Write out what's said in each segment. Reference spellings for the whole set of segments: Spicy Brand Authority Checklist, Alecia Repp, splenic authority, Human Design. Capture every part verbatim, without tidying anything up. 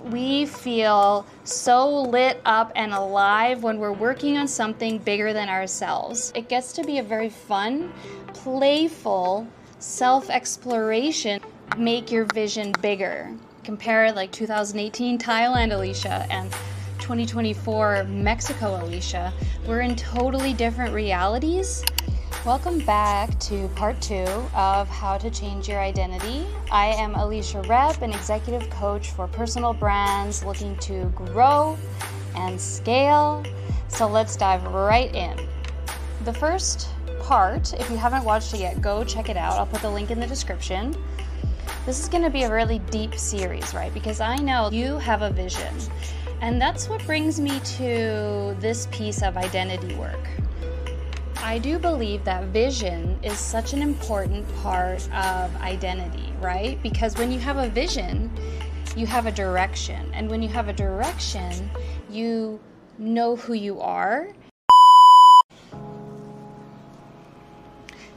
We feel so lit up and alive when we're working on something bigger than ourselves. It gets to be a very fun, playful self-exploration. Make your vision bigger. Compare like two thousand eighteen Thailand Alecia and twenty twenty-four Mexico Alecia. We're in totally different realities. Welcome back to part two of How to Change Your Identity. I am Alecia Repp, an executive coach for personal brands looking to grow and scale. So let's dive right in. The first part, if you haven't watched it yet, go check it out. I'll put the link in the description. This is going to be a really deep series, right? Because I know you have a vision. And that's what brings me to this piece of identity work. I do believe that vision is such an important part of identity, right? Because when you have a vision, you have a direction. And when you have a direction, you know who you are.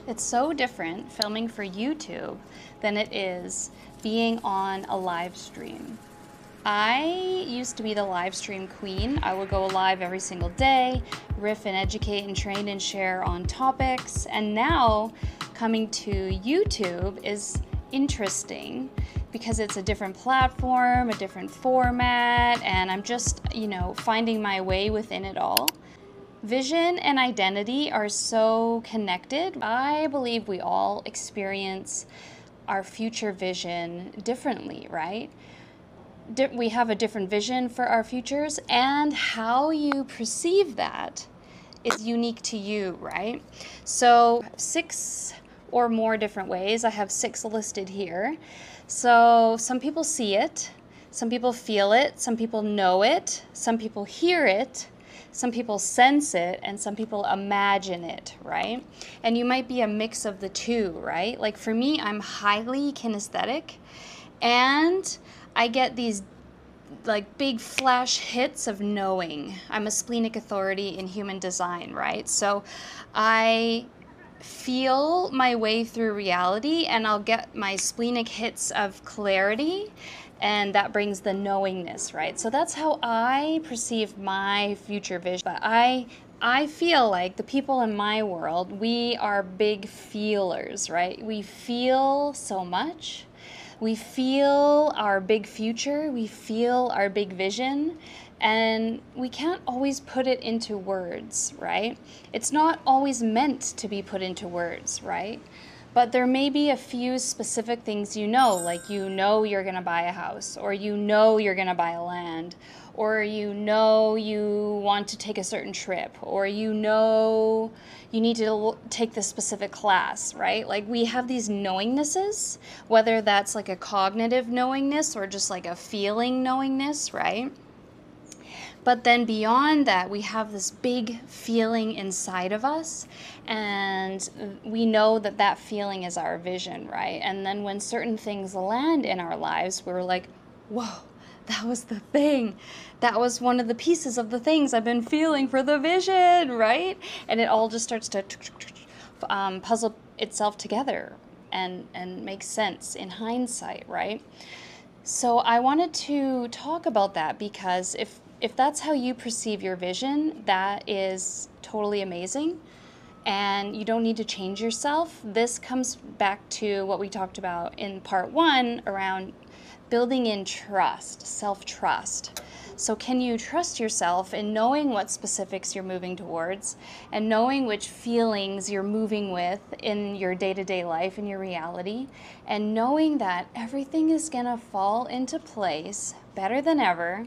It's so different filming for YouTube than it is being on a live stream. I used to be the live stream queen. I would go live every single day, riff and educate and train and share on topics. And now coming to YouTube is interesting because it's a different platform, a different format, and I'm just, you know, finding my way within it all. Vision and identity are so connected. I believe we all experience our future vision differently, right? We have a different vision for our futures, and how you perceive that is unique to you, right? So six or more different ways. I have six listed here. So some people see it, some people feel it, some people know it, some people hear it, some people sense it, and some people imagine it, right? And you might be a mix of the two, right? Like for me, I'm highly kinesthetic, and I get these like big flash hits of knowing. I'm a splenic authority in human design, right? So I feel my way through reality, and I'll get my splenic hits of clarity, and that brings the knowingness, right? So that's how I perceive my future vision. But I I feel like the people in my world, we are big feelers, right? We feel so much. We feel our big future, we feel our big vision, and we can't always put it into words, right? It's not always meant to be put into words, right? But there may be a few specific things you know, like you know you're gonna buy a house, or you know you're gonna buy land, or you know you want to take a certain trip, or you know you need to take this specific class, right? Like we have these knowingnesses, whether that's like a cognitive knowingness or just like a feeling knowingness, right? But then beyond that, we have this big feeling inside of us, and we know that that feeling is our vision, right? And then when certain things land in our lives, we're like, whoa, that was the thing. That was one of the pieces of the things I've been feeling for the vision, right? And it all just starts to um, puzzle itself together and, and make sense in hindsight, right? So I wanted to talk about that because if, if that's how you perceive your vision, that is totally amazing. And you don't need to change yourself. This comes back to what we talked about in part one around building in trust, self-trust. So can you trust yourself in knowing what specifics you're moving towards and knowing which feelings you're moving with in your day-to-day life, in your reality, and knowing that everything is gonna fall into place better than ever,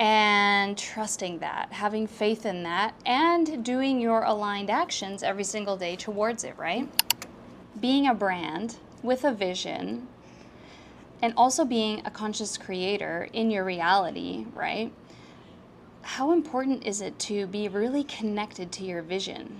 and trusting that, having faith in that, and doing your aligned actions every single day towards it, right? Being a brand with a vision, and also being a conscious creator in your reality, right? How important is it to be really connected to your vision?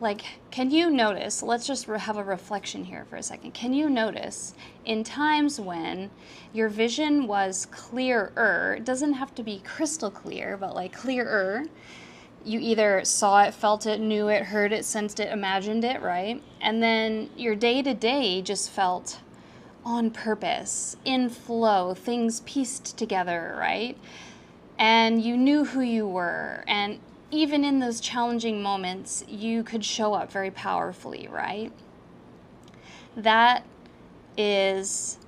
Like, can you notice, let's just have a reflection here for a second. Can you notice in times when your vision was clearer, it doesn't have to be crystal clear, but like clearer, you either saw it, felt it, knew it, heard it, sensed it, imagined it, right? And then your day-to-day just felt on purpose, in flow, things pieced together, right? And you knew who you were, and even in those challenging moments, you could show up very powerfully, right? That is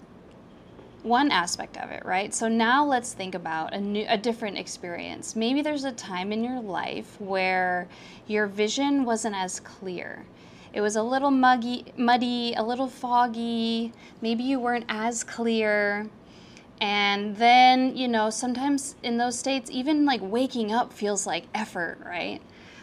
one aspect of it, right? So now let's think about a new, a different experience. Maybe there's a time in your life where your vision wasn't as clear. It was a little muggy, muddy, a little foggy. Maybe you weren't as clear. And then, you know, sometimes in those states, even like waking up feels like effort, right?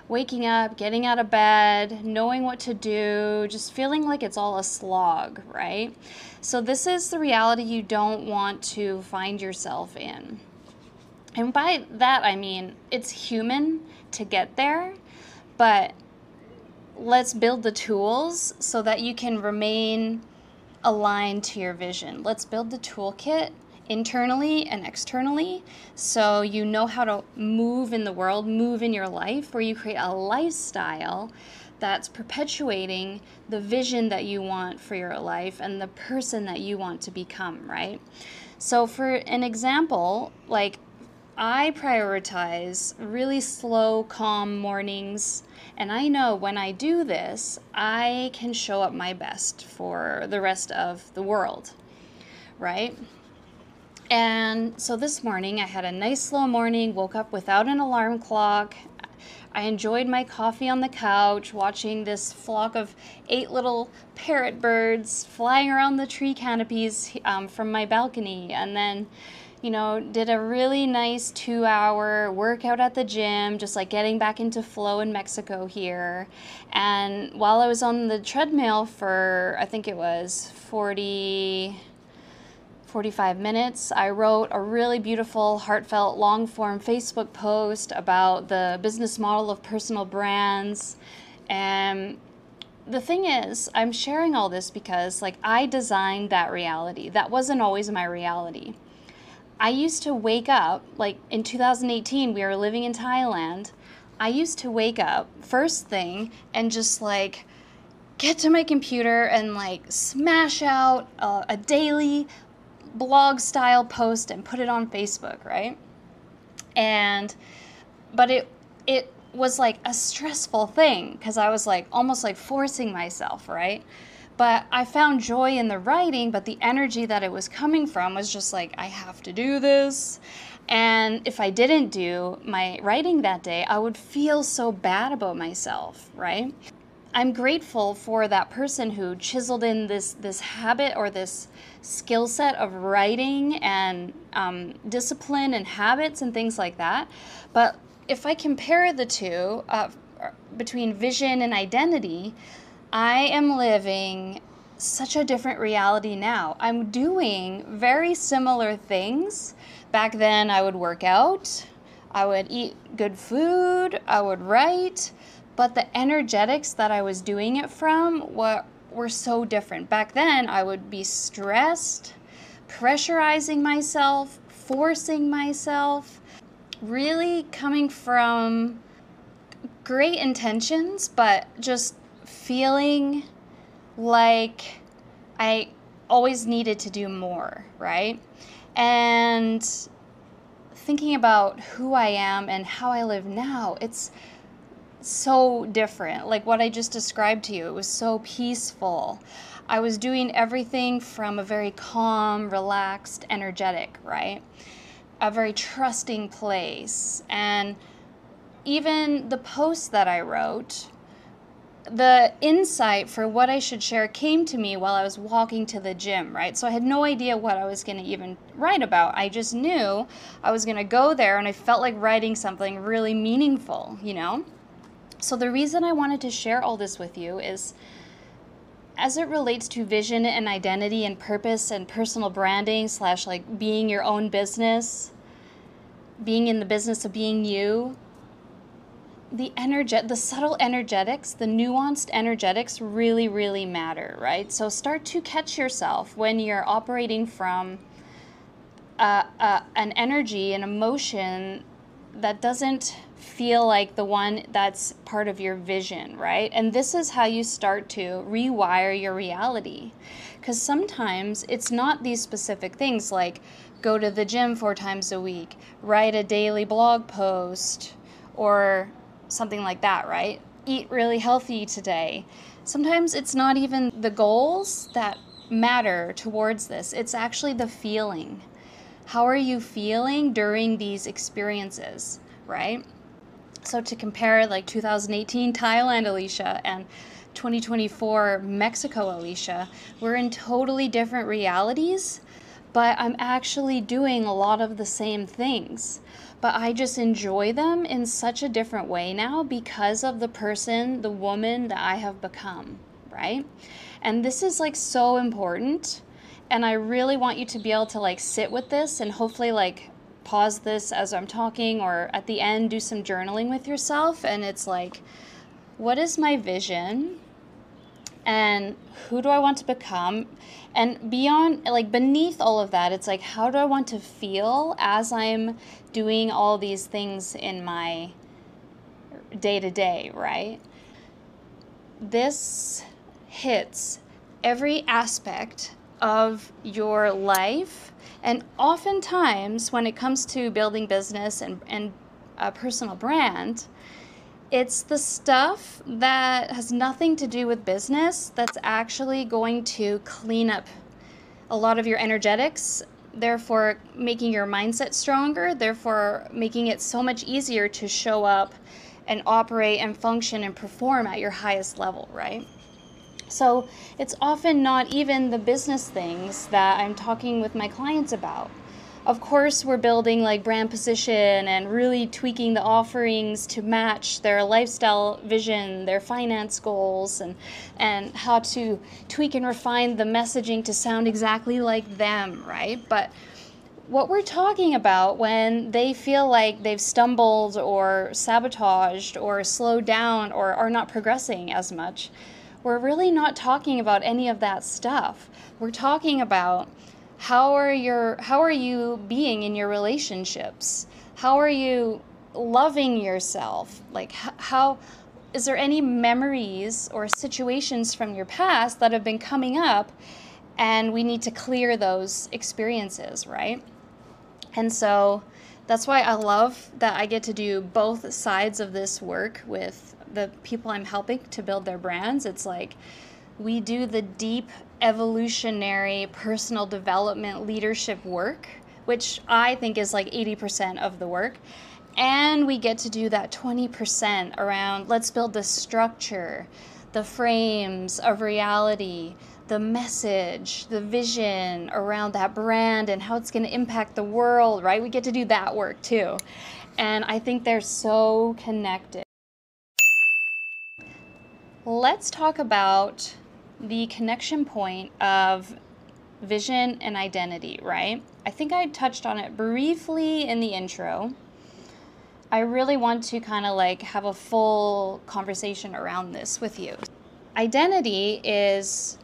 Waking up, getting out of bed, knowing what to do, just feeling like it's all a slog, right? So this is the reality you don't want to find yourself in. And by that, I mean, it's human to get there, but let's build the tools so that you can remain aligned to your vision. Let's build the toolkit internally and externally so you know how to move in the world, move in your life, where you create a lifestyle that's perpetuating the vision that you want for your life and the person that you want to become, right? So for an example, like I prioritize really slow, calm mornings, and I know when I do this, I can show up my best for the rest of the world, right? And so this morning, I had a nice slow morning, woke up without an alarm clock. I enjoyed my coffee on the couch, watching this flock of eight little parrot birds flying around the tree canopies um, from my balcony, and then you know, did a really nice two hour workout at the gym, just like getting back into flow in Mexico here. And while I was on the treadmill for, I think it was forty, forty-five minutes, I wrote a really beautiful, heartfelt, long form Facebook post about the business model of personal brands. And the thing is, I'm sharing all this because like I designed that reality. That wasn't always my reality. I used to wake up, like in two thousand eighteen, we were living in Thailand. I used to wake up first thing and just like get to my computer and like smash out a, a daily blog style post and put it on Facebook, right? And, but it, it was like a stressful thing because I was like almost like forcing myself, right? But I found joy in the writing, but the energy that it was coming from was just like, I have to do this. And if I didn't do my writing that day, I would feel so bad about myself, right? I'm grateful for that person who chiseled in this, this habit or this skill set of writing and um, discipline and habits and things like that. But if I compare the two uh, between vision and identity, I am living such a different reality now. I'm doing very similar things. Back then I would work out, I would eat good food, I would write, but the energetics that I was doing it from were, were so different. Back then I would be stressed, pressurizing myself, forcing myself, really coming from great intentions, but just feeling like I always needed to do more, right? And thinking about who I am and how I live now, it's so different. Like what I just described to you, it was so peaceful. I was doing everything from a very calm, relaxed, energetic, right? A very trusting place. And even the post that I wrote, the insight for what I should share came to me while I was walking to the gym, right? So I had no idea what I was going to even write about. I just knew I was going to go there and I felt like writing something really meaningful, you know? So the reason I wanted to share all this with you is as it relates to vision and identity and purpose and personal branding slash like being your own business, being in the business of being you, The energe- the subtle energetics, the nuanced energetics really, really matter, right? So start to catch yourself when you're operating from uh, uh, an energy, an emotion that doesn't feel like the one that's part of your vision, right? And this is how you start to rewire your reality. Because sometimes it's not these specific things like go to the gym four times a week, write a daily blog post, or something like that, right? Eat really healthy today. Sometimes it's not even the goals that matter towards this. It's actually the feeling. How are you feeling during these experiences, right? So to compare like two thousand eighteen Thailand Alecia and twenty twenty-four Mexico Alecia, we're in totally different realities, but I'm actually doing a lot of the same things. But I just enjoy them in such a different way now because of the person, the woman that I have become, right? And this is like so important. And I really want you to be able to like sit with this and hopefully like pause this as I'm talking, or at the end do some journaling with yourself. And it's like, what is my vision? And who do I want to become? And beyond, like beneath all of that, it's like, how do I want to feel as I'm doing all these things in my day-to-day, right? This hits every aspect of your life. And oftentimes when it comes to building business and, and a personal brand, it's the stuff that has nothing to do with business that's actually going to clean up a lot of your energetics, therefore making your mindset stronger, therefore making it so much easier to show up and operate and function and perform at your highest level, right? So it's often not even the business things that I'm talking with my clients about. Of course, we're building like brand position and really tweaking the offerings to match their lifestyle vision, their finance goals, and, and how to tweak and refine the messaging to sound exactly like them, right? But what we're talking about when they feel like they've stumbled or sabotaged or slowed down or are not progressing as much, we're really not talking about any of that stuff. We're talking about How are your, how are you being in your relationships? How are you loving yourself? Like how, is there any memories or situations from your past that have been coming up and we need to clear those experiences, right? And so that's why I love that I get to do both sides of this work with the people I'm helping to build their brands. It's like, we do the deep evolutionary personal development leadership work, which I think is like eighty percent of the work. And we get to do that twenty percent around, let's build the structure, the frames of reality, the message, the vision around that brand and how it's going to impact the world, right? We get to do that work too. And I think they're so connected. Let's talk about the connection point of vision and identity, right? I think I touched on it briefly in the intro. I really want to kind of like have a full conversation around this with you. Identity is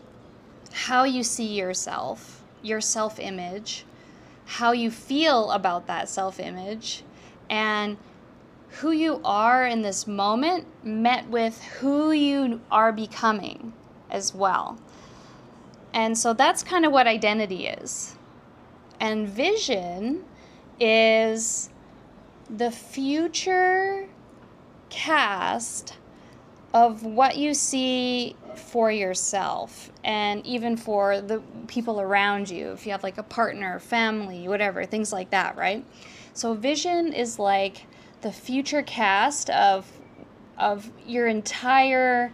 how you see yourself, your self-image, how you feel about that self-image, and who you are in this moment met with who you are becoming as well. And so that's kind of what identity is. And vision is the future cast of what you see for yourself and even for the people around you. If you have like a partner, family, whatever, things like that, right? So vision is like the future cast of, of your entire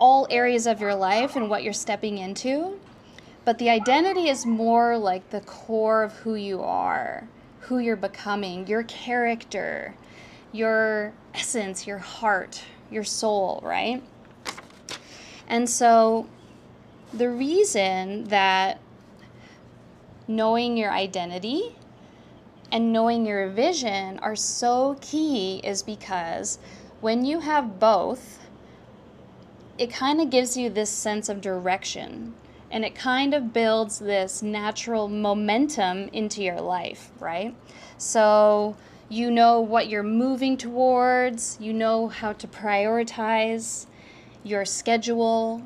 all areas of your life and what you're stepping into. But the identity is more like the core of who you are, who you're becoming, your character, your essence, your heart, your soul, right? And so the reason that knowing your identity and knowing your vision are so key is because when you have both, it kind of gives you this sense of direction and it kind of builds this natural momentum into your life, right? So you know what you're moving towards, you know how to prioritize your schedule,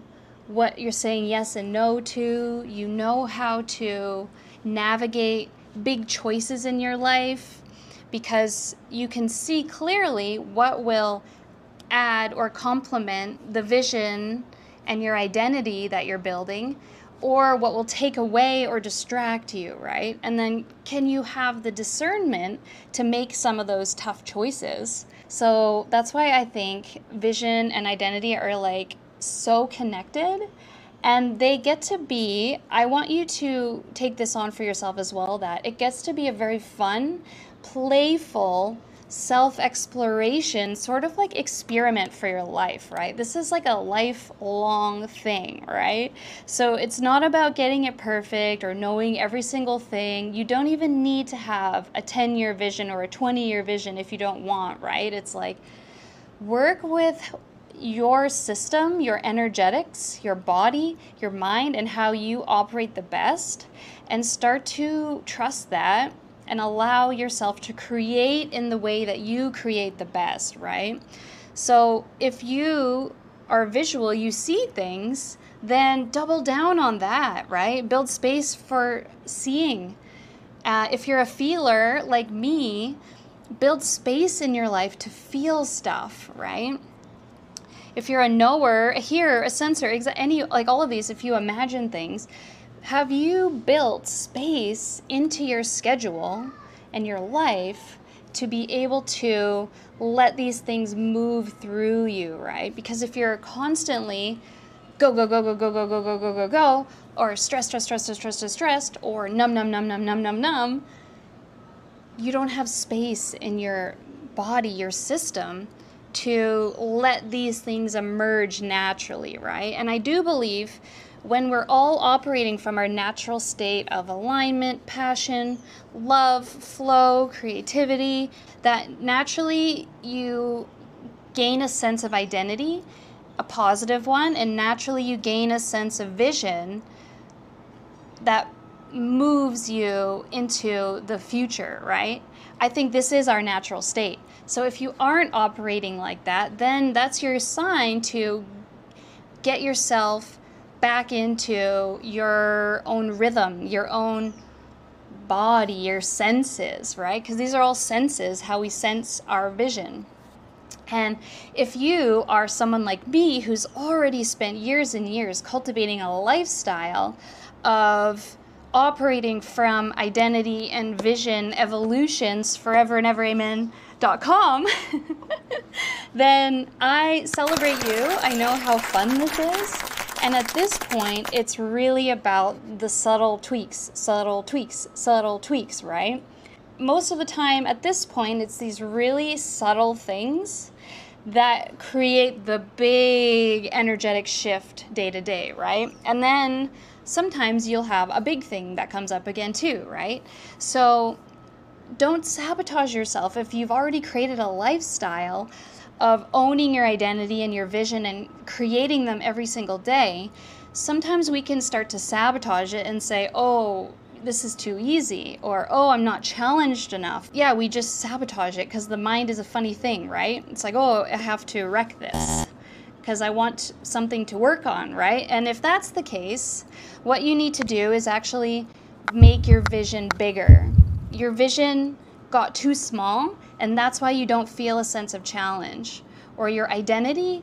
what you're saying yes and no to, you know how to navigate big choices in your life because you can see clearly what will add or complement the vision and your identity that you're building, or what will take away or distract you, right? And then can you have the discernment to make some of those tough choices? So that's why I think vision and identity are like so connected, and they get to be, I want you to take this on for yourself as well, that it gets to be a very fun, playful self-exploration, sort of like experiment for your life, right? This is like a lifelong thing, right? So it's not about getting it perfect or knowing every single thing. You don't even need to have a ten-year vision or a twenty-year vision if you don't want, right? It's like work with your system, your energetics, your body, your mind, and how you operate the best, and start to trust that and allow yourself to create in the way that you create the best, right? So if you are visual, you see things, then double down on that, right? Build space for seeing. Uh, if you're a feeler like me, build space in your life to feel stuff, right? If you're a knower, a hearer, a sensor, any, like all of these, if you imagine things, have you built space into your schedule and your life to be able to let these things move through you, right? Because if you're constantly go, go, go, go, go, go, go, go, go, go, go, or stressed, stressed, stressed, stressed, stressed, stressed, or numb, numb, numb, numb, numb, numb, numb, you don't have space in your body, your system, to let these things emerge naturally, right? And I do believe when we're all operating from our natural state of alignment, passion, love, flow, creativity, that naturally you gain a sense of identity, a positive one, and naturally you gain a sense of vision that moves you into the future, right? I think this is our natural state. So if you aren't operating like that, then that's your sign to get yourself back into your own rhythm, your own body, your senses, right? Because these are all senses, how we sense our vision. And if you are someone like me who's already spent years and years cultivating a lifestyle of operating from identity and vision evolutions forever and ever, amen, dot com, then I celebrate you. I know how fun this is. And at this point, it's really about the subtle tweaks, subtle tweaks, subtle tweaks, right? Most of the time at this point, it's these really subtle things that create the big energetic shift day to day, right? And then sometimes you'll have a big thing that comes up again too, right? So don't sabotage yourself if you've already created a lifestyle of owning your identity and your vision and creating them every single day. Sometimes we can start to sabotage it and say, oh, this is too easy, or oh, I'm not challenged enough. Yeah, we just sabotage it because the mind is a funny thing, right? It's like, oh, I have to wreck this because I want something to work on, right? And if that's the case, what you need to do is actually make your vision bigger. Your vision got too small, and that's why you don't feel a sense of challenge, or your identity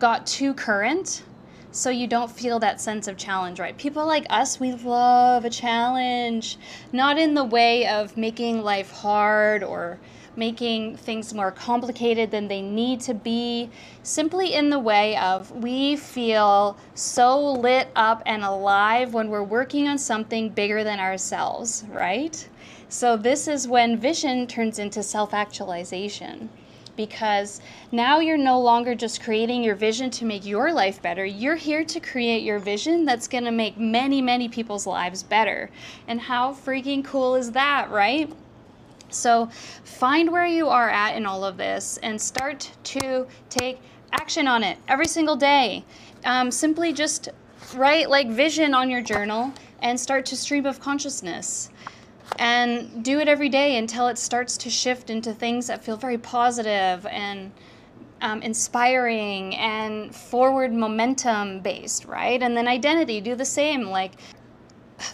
got too current, so you don't feel that sense of challenge, right? People like us, we love a challenge, not in the way of making life hard or making things more complicated than they need to be, simply in the way of we feel so lit up and alive when we're working on something bigger than ourselves, right? So this is when vision turns into self-actualization, because now you're no longer just creating your vision to make your life better. You're here to create your vision that's gonna make many, many people's lives better. And how freaking cool is that, right? So find where you are at in all of this and start to take action on it every single day. Um, simply just write like vision on your journal and start to stream of consciousness. and do it every day until it starts to shift into things that feel very positive and um, inspiring and forward momentum based, right? And then identity, do the same. Like,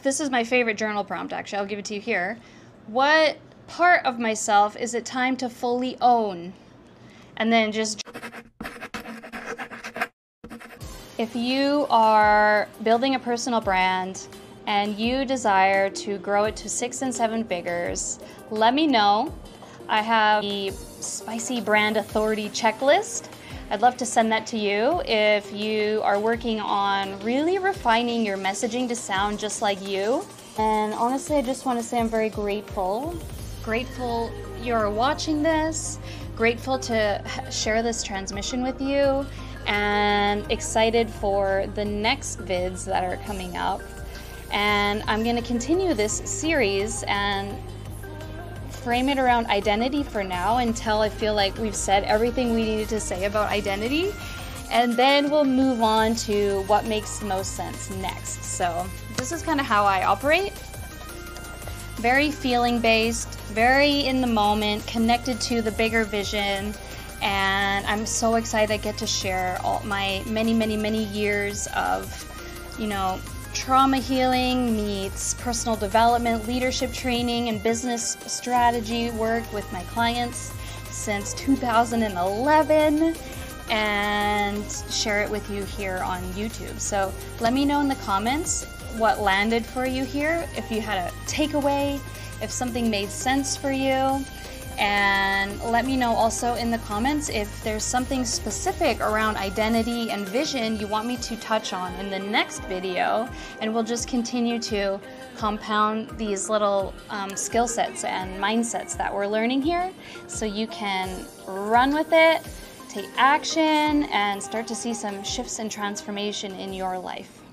this is my favorite journal prompt, actually. I'll give it to you here. What part of myself is it time to fully own? And then just... If you are building a personal brand and you desire to grow it to six and seven figures, let me know. I have the Spicy Brand Authority Checklist. I'd love to send that to you if you are working on really refining your messaging to sound just like you. And honestly, I just want to say I'm very grateful. Grateful you're watching this. Grateful to share this transmission with you. And excited for the next vids that are coming up. And I'm gonna continue this series and frame it around identity for now until I feel like we've said everything we needed to say about identity. And then we'll move on to what makes most sense next. So this is kind of how I operate. Very feeling-based, very in the moment, connected to the bigger vision. And I'm so excited I get to share all my many, many, many years of, you know, trauma healing meets personal development, leadership training, and business strategy work with my clients since two thousand eleven, and share it with you here on YouTube. So let me know in the comments what landed for you here, if you had a takeaway, if something made sense for you. And let me know also in the comments if there's something specific around identity and vision you want me to touch on in the next video, and we'll just continue to compound these little um, skill sets and mindsets that we're learning here, so you can run with it, take action, and start to see some shifts and transformation in your life.